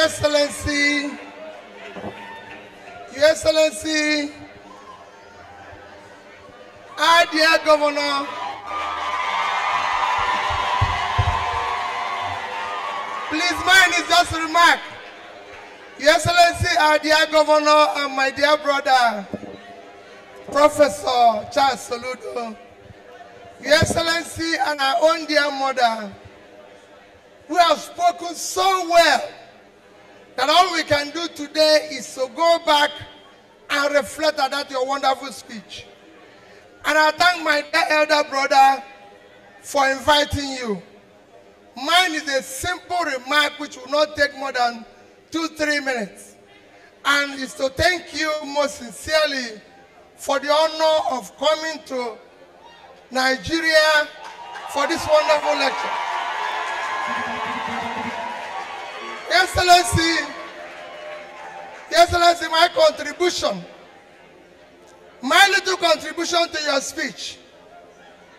Your Excellency, our dear Governor, please, mine is just a remark. Your Excellency, our dear Governor, and my dear brother, Professor Charles Soludo, Your Excellency, and our own dear mother, we have spoken so well that all we can do today is to go back and reflect on that your wonderful speech. And I thank my dear elder brother for inviting you. Mine is a simple remark which will not take more than 2-3 minutes. And it's to thank you most sincerely for the honor of coming to Nigeria for this wonderful lecture. Excellency, my contribution, my little contribution to your speech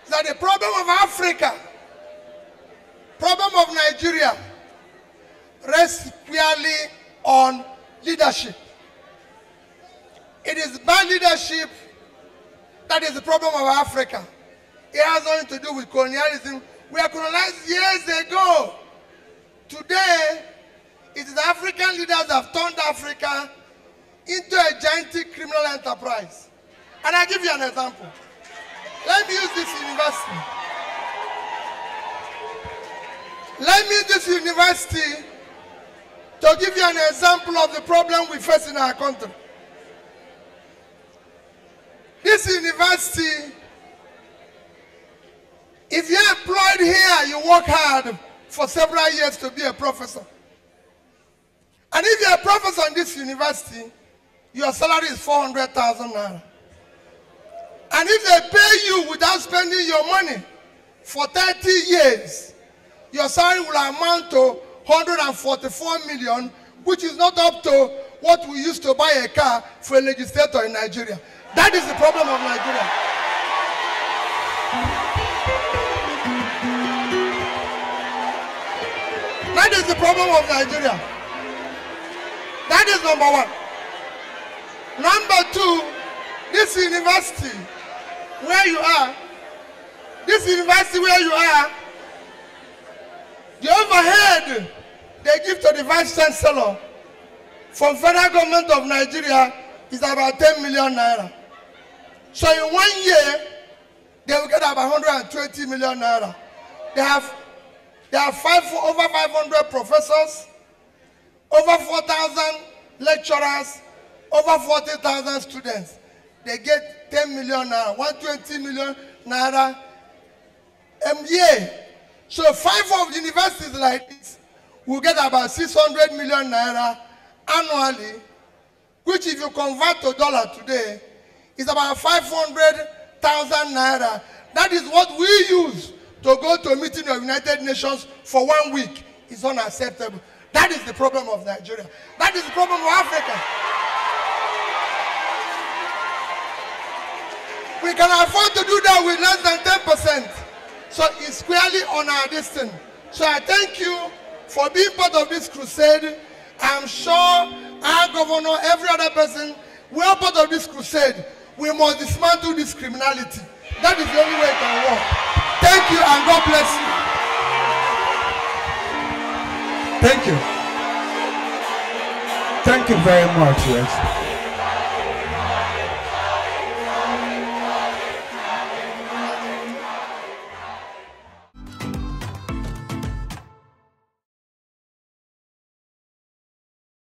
is that the problem of Africa, problem of Nigeria, rests purely on leadership. It is bad leadership that is the problem of Africa. It has nothing to do with colonialism. We are colonized years ago. Today, it is African leaders that have turned Africa into a gigantic criminal enterprise. And I'll give you an example. Let me use this university. To give you an example of the problem we face in our country. This university, if you're employed here, you work hard for several years to be a professor. And if you're a professor in this university, your salary is 400,000 naira. And if they pay you without spending your money for 30 years, your salary will amount to 144 million, which is not up to what we used to buy a car for a legislator in Nigeria. That is the problem of Nigeria. That is the problem of Nigeria. That is number one. Number two, this university where you are, the overhead they give to the Vice Chancellor from federal government of Nigeria is about 10 million naira. So in 1 year, they will get about 120 million naira. They have over 500 professors, over 4,000 lecturers, over 40,000 students. They get 10 million naira, 120 million naira a year. So 5 of universities like this will get about 600 million naira annually, which if you convert to dollar today, is about 500,000 naira. That is what we use to go to a meeting of the United Nations for 1 week. It's unacceptable. That is the problem of Nigeria. That is the problem of Africa. We can afford to do that with less than 10%. So it's squarely on our destiny. So I thank you for being part of this crusade. I'm sure our governor, every other person, we are part of this crusade. We must dismantle this criminality. That is the only way it can work. Thank you and God bless you. Thank you. Thank you very much, yes.